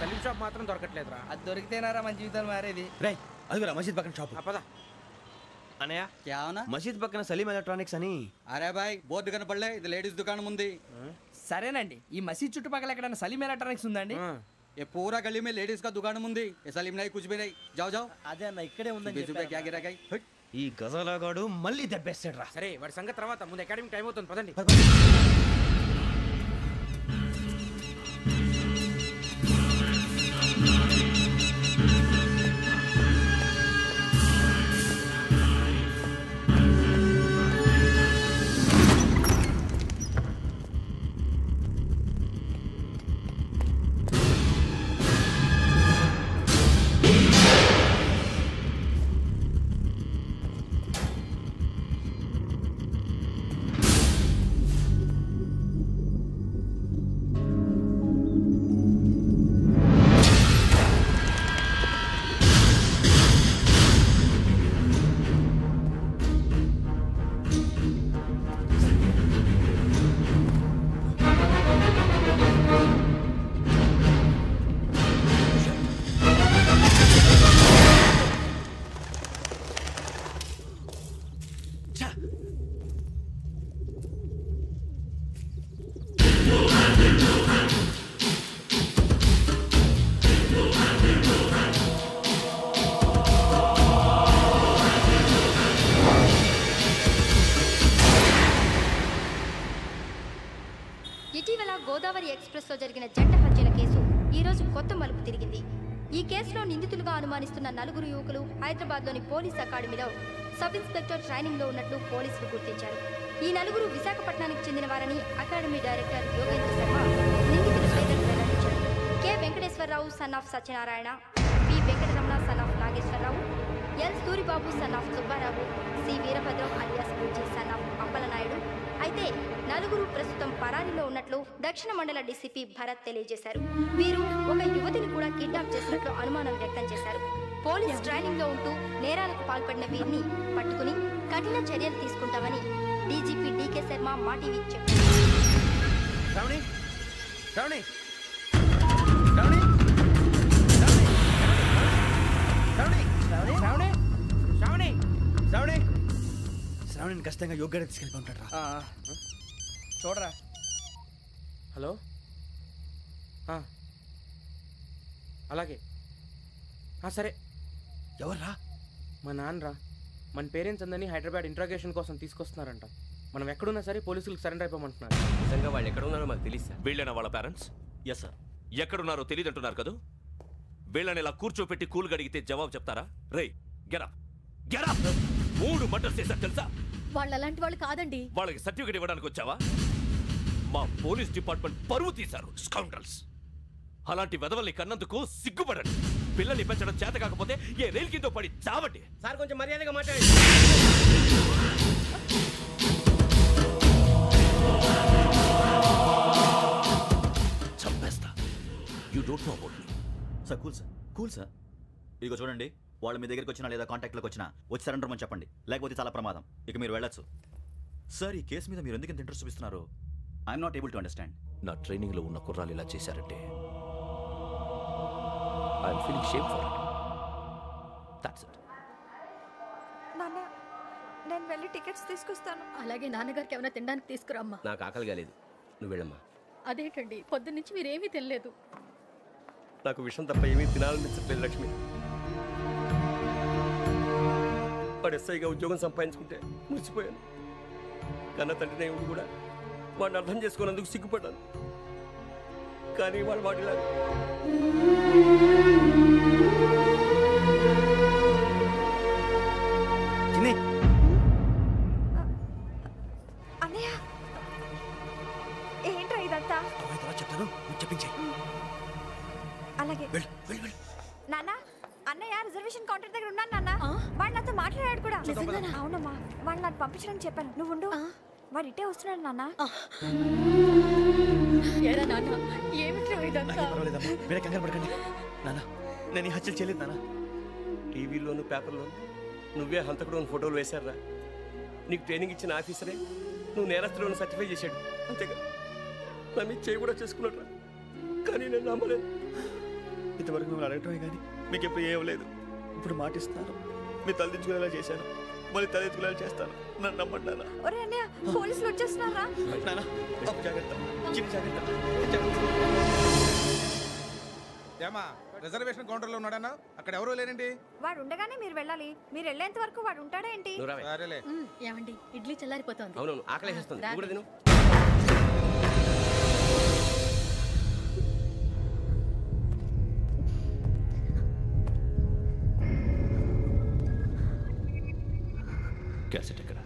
Salim shop matram dorkatledra. Ad dorikitenaara man jeevithal maredi. Ray, adhura masjid pakkan shop. Appada. Anaya. Kya ho na? Masjid pakkan Salim Electronics ani. Arey bhai, bahut dukan padle. Id ladies dukan mundi. Sare nandi. Ee masjid chuttu pakkala ekkadana Salim Electronics undandi. ये पूरा गली में ladies का दुकान मुंदी ये सलीम नहीं कुछ भी नहीं जाओ जाओ आजा ना इकडे उंदन जेप्पा क्या गिरा गई हट ई गजलगाडू मल्ली दब्बेसडरा अरे वाड संगत తర్వాత ముందు అకాడమిక్ టైం అవుతుంది పదండి Express lo jarigina jatta hatchila kesu ee roju kotta malupu tirigindi ee case lo nindituluga anumanistunnna naluguru yuvakalu Hyderabad loni police academy lo sub inspector training lo unnattu policelu gurtincharu ee naluguru Visakhapatnaniki chendina varani academy director Yogendra Sharma ninditulu peta prakatincharu K Venkateswara Rao son of Satyanarayana P Venkataramana son of Nageshwara Rao L Suribabu son of Subbarao C Veerabhadram alias Buji son of Appala Naidu అయితే నలుగురు ప్రస్తుతం పరారీలో ఉన్నట్లు దక్షిణ మండల DCP Bharat తెలియజేశారు. వీరు ఒక యువతిని కూడా కిడ్నాప్ చేసినట్లు అనుమానం వ్యక్తం చేశారు. పోలీస్ ట్రైనింగ్ లో ఉంటూ నేరాలకు పాల్పడిన వీరిని పట్టుకొని కఠిన చర్యలు తీసుకుంటామని డీజీపీ డీకే శర్మ మాటివి చెప్పారు. రౌని రౌని రౌని రౌని రౌని రౌని రౌని రౌని శ్రావణిని కష్టంగా యోగ్యత తీసుకెళ్ళి ఉంటాడరా చూడరా హలో అలాగే సరే ఎవర్రా మా నాన్నరా మన పేరెంట్స్ అందరినీ హైదరాబాద్ ఇంట్రాగేషన్ కోసం తీసుకొస్తున్నారంట మనం ఎక్కడున్నా సరే పోలీసులకు సరెండర్ అయిపోమంటున్నారు నిజంగా వాళ్ళు ఎక్కడున్నారో మాకు తెలియదు సార్ వీళ్ళేనా వాళ్ళ పేరెంట్స్ ఎస్ సార్ ఎక్కడున్నారో తెలియదు అంటున్నారు కదా వీళ్ళని ఇలా కూర్చోపెట్టి కూల్గా అడిగితే జవాబు చెప్తారా రేయ్ గెట్ అప్ గెట్ అప్ మూడు మర్డర్స్ చేశారు తెలుసా వాళ్ళు అలాంటి వాళ్ళు కాదండి వాళ్ళకి సర్టిఫికెట్ ఇవ్వడానికి వచ్చావా మా పోలీస్ డిపార్ట్మెంట్ పరువు తీశారు స్కౌండ్రల్స్ అలాంటి వెధవల్ని కన్నందుకు సిగ్గుపడండి పిల్లల్ని పెంచడం చేత కాకపోతే ఏ రైలు కింద పడి చావండి సార్ కొంచెం మర్యాదగా మాట్లాడండి చంపేస్తా you don't know about me sir cool sir cool sir ఇదిగో చూడండి వాళ్ళు మీ దగ్గరికి వచ్చినా లేదా కాంటాక్ట్లోకి వచ్చినా వచ్చి సరెండర్ అని చెప్పండి లేకపోతే చాలా ప్రమాదం ఇక మీరు వెళ్ళొచ్చు సార్ ఈ కేసు మీద మీరు ఎందుకు ఇంత ఇంట్రెస్ట్ చూపిస్తున్నారు I'm not able to understand నా ట్రైనింగ్లో ఉన్న కుర్రాలు ఇలా చేశారంటే I'm feeling shame for it that's it నాన్న నేను వెళ్ళి టికెట్స్ తీసుకొస్తాను అలాగే నాన్నగారికి ఏమైనా తినడానికి తీసుకురామ్మా నాకు ఆకలి కాలేదు నువ్వు వెళ్ళమ్మా అదేంటండి పొద్దున్న నుంచి మీరు ఏమీ తినలేదు నాకు విషం తప్ప ఏమీ తినాలనిపించట్లేదు లక్ష్మి ఎస్ఐగా ఉద్యోగం సంపాదించుకుంటే మురిసిపోయాను కన్న తండ్రి దేవుడు కూడా వాడిని అర్థం చేసుకున్నందుకు సిగ్గుపడ్డాను కానీ వాళ్ళు వాటిలా ఏంట్రా ఇదంతా చెప్తాను చెప్పించే అలాగే నాన్న అన్నయ్య రిజర్వేషన్ కౌంటర్ దగ్గర ఉన్నాను నాన్న వాడు నాతో మాట్లాడాడు కూడా అవునమ్మా వాడు నాకు పంపించడం చెప్పాను నువ్వు ఉండు వాడు ఇటే వస్తున్నాడు నాన్న నేను హత్యలు చేయలేదు నాన్న టీవీలోను పేపర్లోను నువ్వే హంతకుడు ఫోటోలు వేశారా నీకు ట్రైనింగ్ ఇచ్చిన ఆఫీసరే నువ్వు నేరస్తులను సర్టిఫై చేశాడు అంతేగా నా మీద చేయి కూడా చేసుకున్నాడు కానీ నేను నమ్మలేదు ఇంతవరకు మిమ్మల్ని అడగటమే కానీ మీకు ఎప్పుడు ఏమలేదు. ఇప్పుడు మాటిస్తాను, మీరు తలదించుకునేలా చేశాను, మళ్ళీ తలెత్తుకునేలా చేస్తాను. నన్ను నమ్మండి నాన్న. ఒరే అన్నయ్య, పోలీసులు వచ్చేస్తున్నారా? నాన్న జాగ్రత్త, ఏమా రిజర్వేషన్ కౌంటర్ లో ఉన్నాడన్నా, అక్కడ ఎవరూ లేనండి. వాడు ఉండగానే మీరు వెళ్ళాలి, మీరు వెళ్ళేంత వరకు వాడు ఉంటాడా ఏంటి? ఏమండి, ఇడ్లీ చల్లారిపోతుంది. అవును, ఆకలేస్తుంది. Cassette ekada?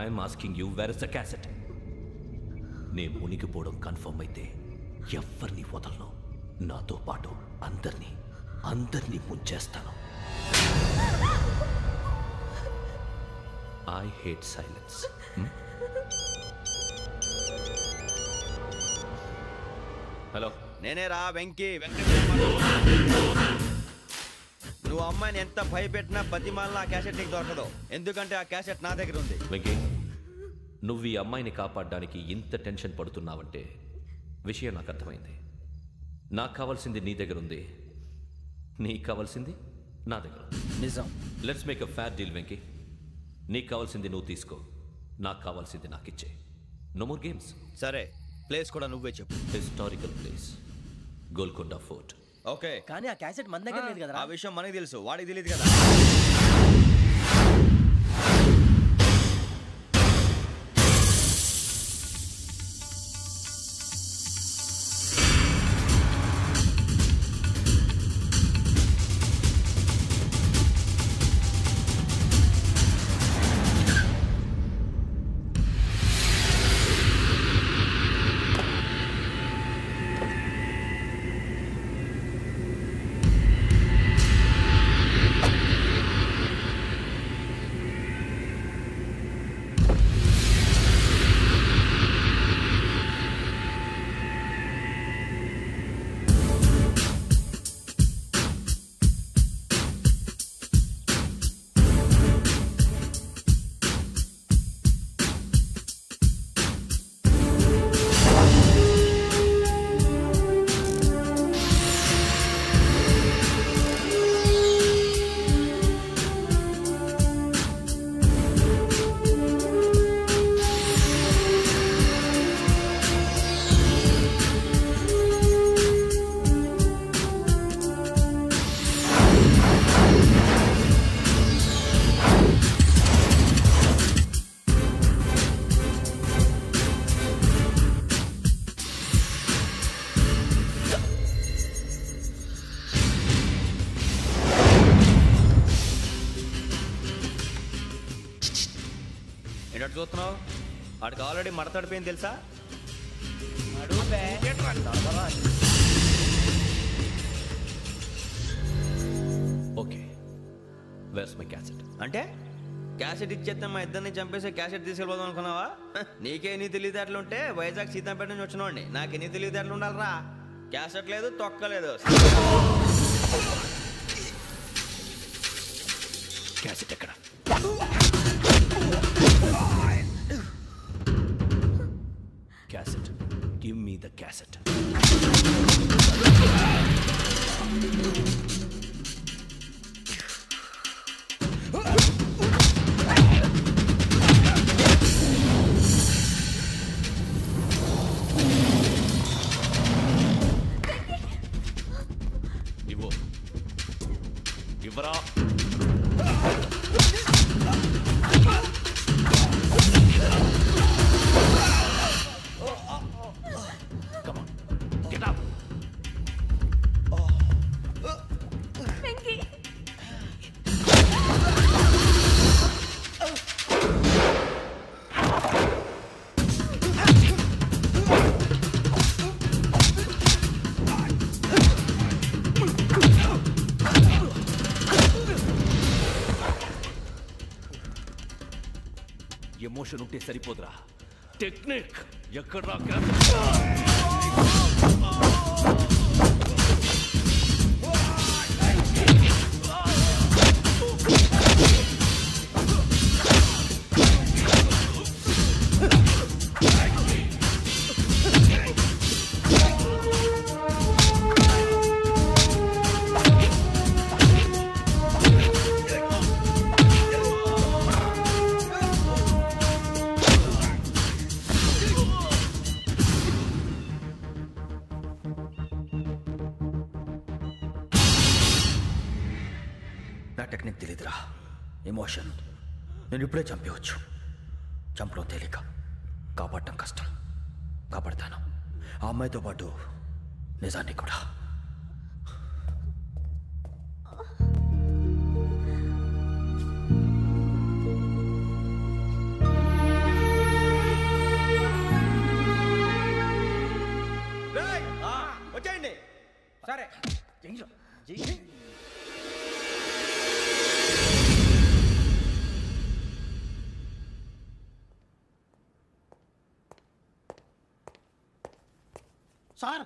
I am asking you, where is the cassette? నే మునిగిపోవడం కన్ఫర్మ్ అయితే ఎవరిని వదలను, నాతో పాటు అందరినీ ముంచేస్తాను. I hate silence. హలో, నేనే రా వెంకీ. నువ్వు అమ్మాయిని ఎంత భయపెట్టినా బతిమాలిన ఆ క్యాసెట్ నీకు దొరకదు, ఎందుకంటే ఆ క్యాసెట్ నా దగ్గర ఉంది. వెంకీ, నువ్వు ఈ అమ్మాయిని కాపాడడానికి ఇంత టెన్షన్ పడుతున్నావంటే విషయం నాకు అర్థమైంది. నాకు కావాల్సింది నీ దగ్గర ఉంది, నీకు కావాల్సింది నా దగ్గర. నిజం. Let's make a fair deal Venky. నీకు కావాల్సింది నువ్వు తీసుకో, నాకు కావాల్సింది నాకు ఇచ్చే. No more games. సరే, ప్లేస్ కూడా నువ్వే చెప్పు. Historical place, Golconda fort. Okay, కానీ ఆ క్యాసెట్ మన దగ్గర లేదు కదా. ఆ విషయం మనకి తెలుసు, వాడికి తెలియదు కదా. చూస్తున్నావు, వాడికి ఆల్రెడీ మడతడిపోయింది తెలుసా. Okay, where's my cassette? అంటే క్యాసెట్ ఇచ్చేస్తే మా ఇద్దరిని చంపేసి క్యాసెట్ తీసుకెళ్ళిపోదాం అనుకున్నావా? నీకే ఎన్ని తెలివితేటలు ఉంటే వైజాగ్ సీతంపేట నుంచి వచ్చినవాడిని, నాకు ఎన్ని తెలివితేటలు ఉండాలరా. క్యాసెట్ లేదు, తొక్కలేదు. క్యాసెట్ ఎక్కడ? Cassette. Give me the cassette. Emotion ఉంటే సరిపోదురా, టెక్నిక్ ఎక్కడ టెక్నిక్ తెలియదురా, ఎమోషన్. నేను ఇప్పుడే చంపేయచ్చు, చంపడం తేలిక, కాపాడటం కష్టం. కాపాడతాను, ఆ అమ్మాయితో పాటు నిజాన్ని కూడా. వచ్చేయండి. సరే జై. సార్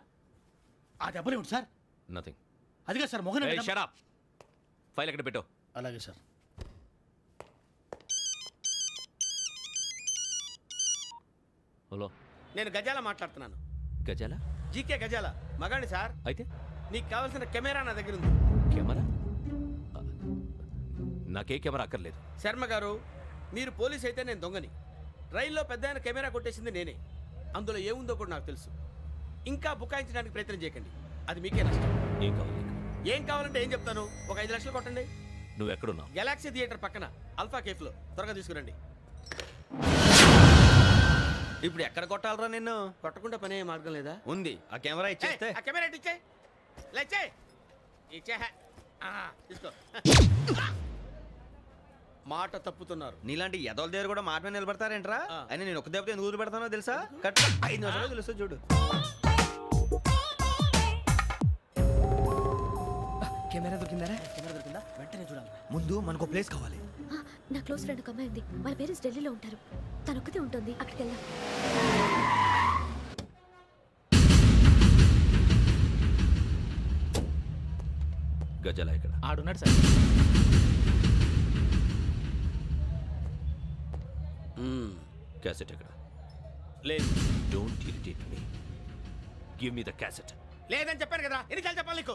ఆ దెబ్బలేమిటి సార్? నథింగ్. అదిగా sir Mohan. Shut up. File ఎక్కడ పెట్టావు? అలాగే సార్. హలో, నేను గజాల మాట్లాడుతున్నాను. గజాల? జీకే గజాల మగాని సార్. అయితే నీకు కావాల్సిన కెమెరా నా దగ్గర ఉంది. కెమెరా? నాకే కెమెరా అక్కర్లేదు. శర్మ గారు, మీరు పోలీస్ అయితే నేను దొంగని. రైల్లో పెద్ద ఆయన కెమెరా కొట్టేసింది నేనే. అందులో ఏముందో కూడా నాకు తెలుసు. ఇంకా బుకాయించడానికి ప్రయత్నం చేయకండి, అది మీకే నష్టం. ఏం కావాలి? ఏం కావాలంటే ఏం చెప్తాను. ఒక 5 లక్షలు కొట్టండి. నువ్వు ఎక్కడున్నావు? గెలాక్సీ థియేటర్ పక్కన అల్ఫా కేఫ్లో. త్వరగా తీసుకురండి. ఇప్పుడు ఎక్కడ కొట్టాలరా నిన్ను? కొట్టకుండా పనే మార్గం లేదా? ఉంది. ఆ కెమెరా ఇచ్చేస్తే. ఆ కెమెరా ఇచ్చేయ్. లేచేయ్. ఇచ్చేయ్. తీసుకో. మాట తప్పుతున్నారు. నీలాంటి ఎదోల దగ్గర కూడా మాట మీద నిలబడతారేంట్రా? అయినా నేను ఒక దెబ్బతో ఎందుకు ఊరు పెడతానో తెలుసా? కట్. 5 నిమిషాలు తెలుసు చూడు. కెమెరా దొరికిందా? కెమెరా దొరికిందా? వెంటనే చూడాలి. ముందు మనకు ప్లేస్ కావాలి. నా క్లోజ్ ఫ్రెండ్ ఒక అమ్మాయి ఉంది, వాళ్ళ పేరెంట్స్ ఢిల్లీలో ఉంటారు. తనొక్కతే ఉంటుంది, అక్కడికి వెళ్దాం. గజాల ఇక్కడ ఆడున్నాడు సార్. క్యాసెట్ ఎక్కడ? లేదు. Don't irritate me, give me the cassette. లేదని చెప్పాను కదా, ఎన్నిసార్లు చెప్పాలి నీకు?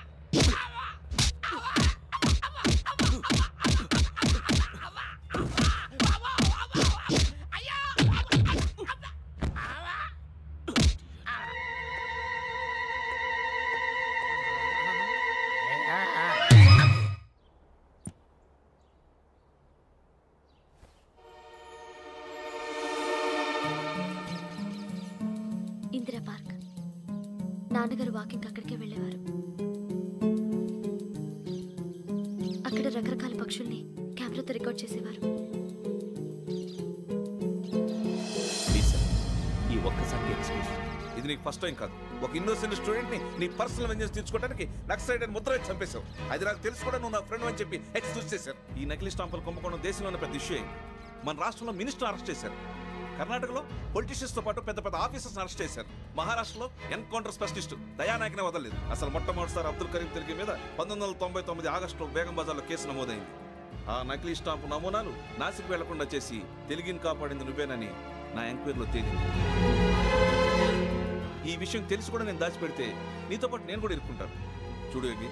అమ్మా అమ్మా అయ్యా అమ్మా. ఇందిరా పార్క్, నాన్నగారు వాకింగ్ అక్కడికే వెళ్ళేవారు. అక్కడ రకరకాల పక్షుల్ని కెమెరాతో రికార్డ్ చేసేవారు. ఈ ఒక్కసారి ఎక్స్క్యూజ్. ఇది నీకు ఫస్ట్ టైం కాదు. ఒక ఇన్నోసెంట్ స్టూడెంట్ ని నీ పర్సనల్ వెంజెన్స్ తీర్చుకోవడానికి నక్సలైట్ అని ముద్ర చంపేశావు. అది నాకు తెలుసు కూడా, నువ్వు నా ఫ్రెండ్ అని చెప్పి ఎక్స్క్యూజ్ చేశారు. ఈ నకిలీ స్టాంపులు కుంభకోణం దేశంలో ఉన్న పెద్ద ఇష్యూ అయింది. మన రాష్ట్రంలో మినిస్టర్ అరెస్ట్ చేశారు. కర్ణాటకలో పొలిటీషియన్స్ తో పాటు పెద్ద పెద్ద ఆఫీసర్స్ అరెస్ట్ చేశారు. మహారాష్ట్రలో ఎన్కౌంటర్ స్పెషలిస్ట్ దయానాయకనే వదలలేదు. అసలు మొట్టమొదటిసారి అబ్దుల్ కరీం తిరిగి మీద 1999 ఆగస్టులో బేగం బజార్లో కేసు నమోదైంది. ఆ నకిలీ స్టాంపు నమూనాలు నాసిక్ వెళ్లకుండా చేసి తెలుగుని కాపాడింది నువ్వేనని నా ఎంక్వైరీలో తేలింది. ఈ విషయం తెలిసి కూడా నేను దాచిపెడితే నీతో పాటు నేను కూడా ఇరుక్కుంటాను. చూడు వెంకీ,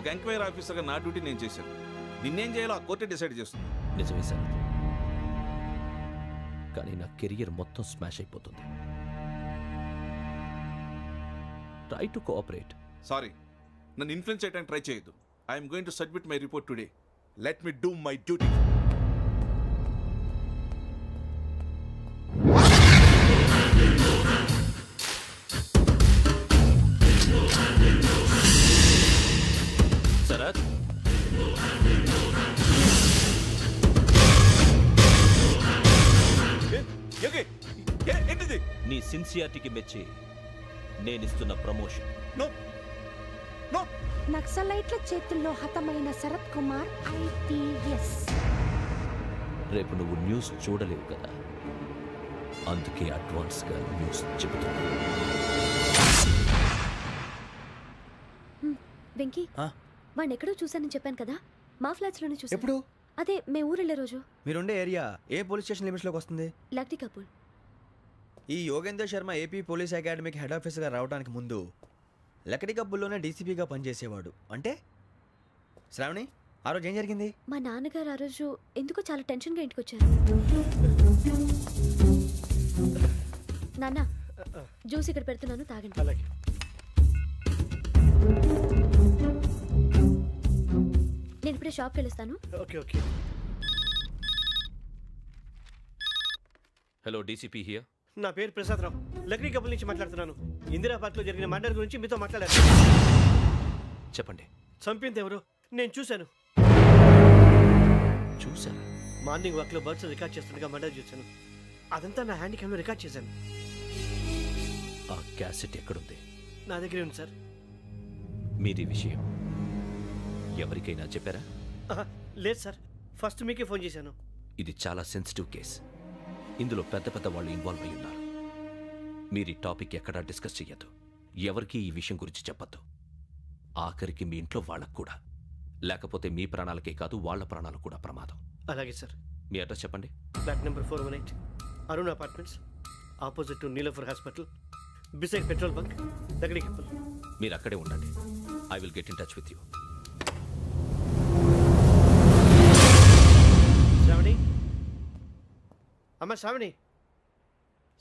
ఒక ఎంక్వైరీ ఆఫీసర్గా నా డ్యూటీ నేను చేశాను. నిన్నేం చేయాలో ఆ కోర్టే డిసైడ్ చేస్తుంది. నిజమే సార్, కానీ నా కెరియర్ మొత్తం స్మాష్ అయిపోతుంది. Try to cooperate. సారీ, నన్ను ఇన్ఫ్లుయెన్స్ చేయడానికి ట్రై చేయొద్దు. I'm going to submit my report today. Let me do my duty. Sharath నీ సిన్సియారిటీకి మెచ్చి నేనిస్తున్న ప్రమోషన్. నక్సలైట్ల చేతుల్లో హతమైన శరత్ కుమార్ ఐపీఎస్. రేపు నువ్వు న్యూస్ చూడలేవు కదా, అందుకే అడ్వాన్స్గా న్యూస్ చెబుతున్నా. వెంకీ, వాడిని ఎక్కడో చూశానని చెప్పాను కదా, మా ఫ్లాట్స్ లోనే చూసాను. ఎప్పుడు? అదే మేము ఊరెళ్ళే రోజు. మీరుండే ఏరియా ఏ పోలీస్ స్టేషన్ లిమిట్స్లోకి వస్తుంది? లక్టీ కపూర్. ఈ యోగేందర్ శర్మ ఏపీ పోలీస్ అకాడమీకి హెడ్ ఆఫీసర్గా రావడానికి ముందు లక్టీ కపూర్లోనే డీసీపీగా పనిచేసేవాడు. అంటే శ్రావణి, ఆ రోజు ఏం జరిగింది? మా నాన్నగారు ఆ రోజు ఎందుకో చాలా టెన్షన్గా ఇంటికి వచ్చారు. నాన్న, జ్యూస్ ఇక్కడ పెడుతున్నాను తాగండి. అలాగే. నేను ఇప్పుడే షాప్కి వెళ్తాను. Okay okay. Hello DCP here. నా పేరు ప్రసాద్ రావు. లక్రీ కపుల్ నుంచి మాట్లాడుతున్నాను. ఇందిరా పార్క్లో జరిగిన మర్డర్ గురించి మీతో మాట్లాడారు. చెప్పండి. చంపింది ఎవరు? నేను చూశాను. చూశాను. మార్నింగ్ వాక్లో బర్డ్స్ రికార్డ్ చేస్తుండగా మర్డర్ చూశాను. అదంతా నా హ్యాండ్ క్యామ్లో రికార్డ్ చేశాను. ఆ క్యాసెట్ ఎక్కడుంది? నా దగ్గరే ఉంది సార్. మీది విషయం ఎవరికైనా చెప్పారా? లేదు సార్, ఫస్ట్ మీకే ఫోన్ చేశాను. ఇది చాలా సెన్సిటివ్ కేసు. ఇందులో పెద్ద పెద్ద వాళ్ళు ఇన్వాల్వ్ అయి ఉన్నారు. మీరు ఈ టాపిక్ ఎక్కడా డిస్కస్ చేయొద్దు. ఎవరికి ఈ విషయం గురించి చెప్పద్దు. ఆఖరికి మీ ఇంట్లో వాళ్ళకు కూడా. లేకపోతే మీ ప్రాణాలకే కాదు, వాళ్ళ ప్రాణాలు కూడా ప్రమాదం. అలాగే సార్. మీ అడ్రస్ చెప్పండి. Flat number 418, Arun apartments, opposite to Niloufer hospital, beside petrol bunk, దగ్గరికి కప్పుల్. మీరు అక్కడే ఉండండి. I will get in touch with you. Shravani, అమ్మ శ్రావణి,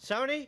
శ్రావణి.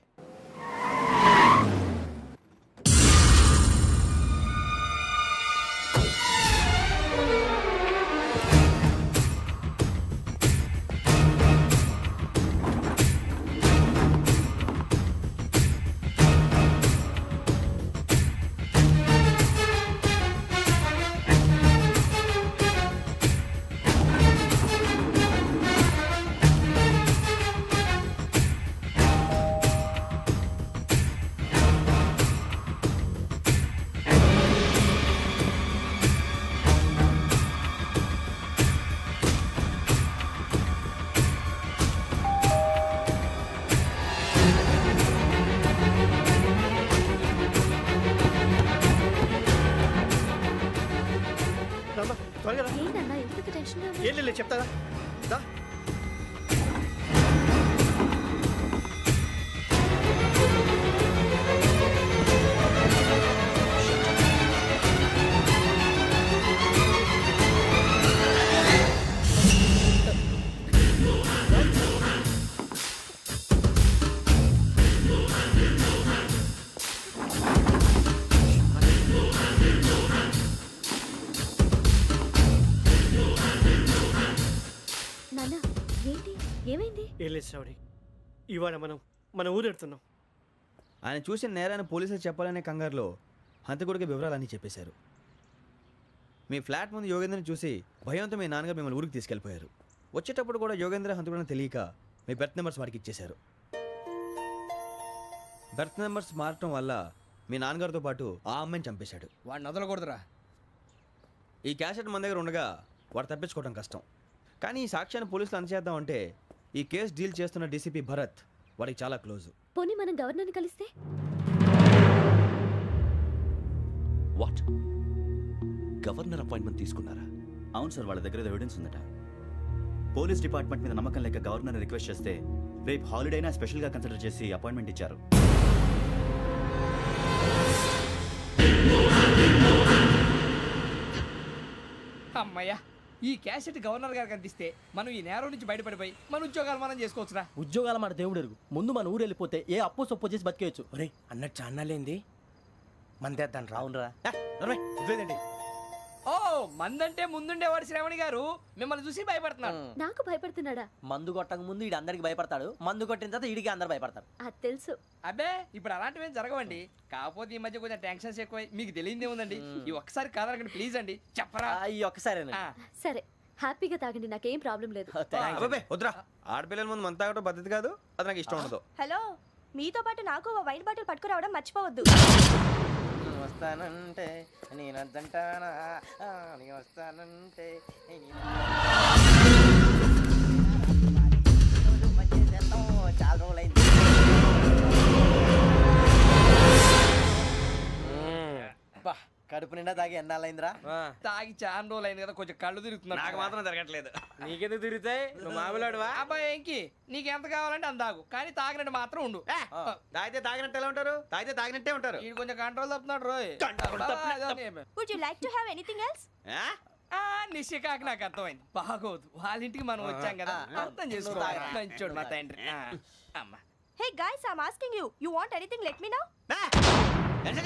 చెప్తారా? ఇవాళ మన ఊరెడుతున్నాం. ఆయన చూసిన నేరాన్ని పోలీసులు చెప్పాలనే కంగారులో హంతకుడికి వివరాలన్నీ చెప్పేశారు. మీ ఫ్లాట్ ముందు యోగేంద్రని చూసి భయంతో మీ నాన్నగారు మిమ్మల్ని ఊరికి తీసుకెళ్ళిపోయారు. వచ్చేటప్పుడు కూడా యోగేంద్ర హంతకుడిని తెలియక మీ బెర్త్ నెంబర్స్ వారికి ఇచ్చేశారు. బెర్త్ నెంబర్స్ మారటం వల్ల మీ నాన్నగారితో పాటు ఆ అమ్మాయిని చంపేశాడు. వాడిని వదలకూడదురా. ఈ క్యాసెట్ మన దగ్గర ఉండగా వాడు తప్పించుకోవడం కష్టం. కానీ ఈ సాక్ష్యాన్ని పోలీసులు అణచేద్దాం అంటే ఈ కేసు డీల్ చేస్తున్న డీసీపీ భరత్ వాడికి చాలా క్లోజ్. పోనీ మనం గవర్నర్ని కలిస్తే? వాట్, గవర్నర్ అపాయింట్మెంట్ తీసుకున్నారా? అవును సార్, వాళ్ళ దగ్గర ఎవిడెన్స్ ఉందట. పోలీస్ డిపార్ట్మెంట్ మీద నమ్మకం లేక గవర్నర్ రిక్వెస్ట్ చేస్తే రేపు హాలిడేనా స్పెషల్గా కన్సిడర్ చేసి అపాయింట్మెంట్ ఇచ్చారు. అమ్మయ్యా, ఈ క్యాసెట్ గవర్నర్ గారికి అందిస్తే మనం ఈ నేరం నుంచి బయటపడిపోయి మన ఉద్యోగాలు మనం చేసుకోవచ్చురా. ఉద్యోగాల మాట దేవుడు ఎరుగు. ముందు మన ఊరు వెళ్ళిపోతే ఏ అప్పు సొప్పు చేసి బతికేయచ్చు. అరే అన్నట్టు చాన్నాలేంది మందేద్దాను రావునరా. ఓ మందంటే ముందుండేవాడు శ్రావణి గారు. మిమ్మల్ని చూసి భయపడుతున్నాడు. నాకు భయపడుతున్నాడా? మందు కొట్టక ముందు వీడి అందరికి భయపడతాడు, మందు కొట్టిన తర్వాత వీడికి అందరు భయపడతారు. అది తెలుసు. అబ్బే ఇప్పుడు అలాంటివి ఏం జరగవండి. కాకపోతే ఈ మధ్య కొంచెం టెన్షన్స్ ఎక్కువ. మీకు తెలియదు ఏముందండి, ఈ ఒక్కసారి కాదనకండి ప్లీజ్ అండి. చెప్పరా ఈ ఒక్కసారేనా? సరే హ్యాపీగా తాగండి, నాకేం ప్రాబ్లం లేదు. ఆడపిల్లల ముందు మందు తాగడం పద్ధతి కాదు, అది నాకు ఇష్టం ఉండదు. హలో, మీతో పాటు నాకు వైన్ బాటిల్ పట్టుకురావడం మర్చిపోవద్దు. వస్తానంటే నేనంటానా, నేను వస్తానంటే చాలా రోజులైంది. కడుపు నిండా తాగి ఎన్నాళ్ళైందిరా? తాగి చాలా రోజులైంది కదా, కొంచెం కళ్ళు తిరుగుతున్నాడు. నాకు మాత్రం తిరగట్లేదు. నీకెందుకు తిరుగుతాయి? నువ్వు మామూలుడువా? అబ్బాయి ఏంకి నీకెంత కావాలంటే అంత తాగు, కానీ తాగినట్టు మాత్రం ఉండు. తాగితే తాగినట్టు ఎలా ఉంటారు? తాగితే తాగినట్టే ఉంటారు. ఇది కొంచెం control తప్పుతున్నాడు Roy. Would you like to have anything else? నిశ్చికాకి నాకు అర్థమైంది. బాగోదు, వాళ్ళ ఇంటికి మనం వచ్చాం కదా, అర్థం చేసుకోవాలి. మా తండ్రి అమ్మ Hey guys, I'm asking you. You want anything? Let me know. English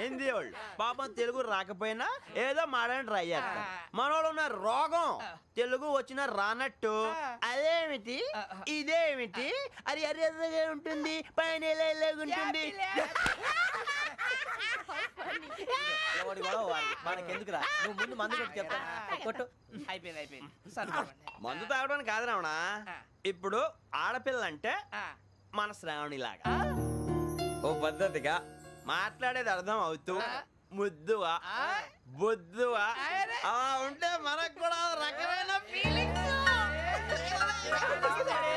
Hindi old. Papa Telugu Rakapena, Eda Maran Raya. Marolona Rogo, Telugu watching a runner too. Alemity, Idemity, Ariadna Gundi, Panela Gundi. What do you want? Manakenduka, no good Mandu. I pay. Mandu out on Kadrana. Ipudu, Arapilante, Manasranilaga. Oh, Badadiga. మాట్లాడేది అర్థం అవుతూ ముద్దువా బుద్దువా అలా ఉంటే మనకు కూడా రకమైన feelings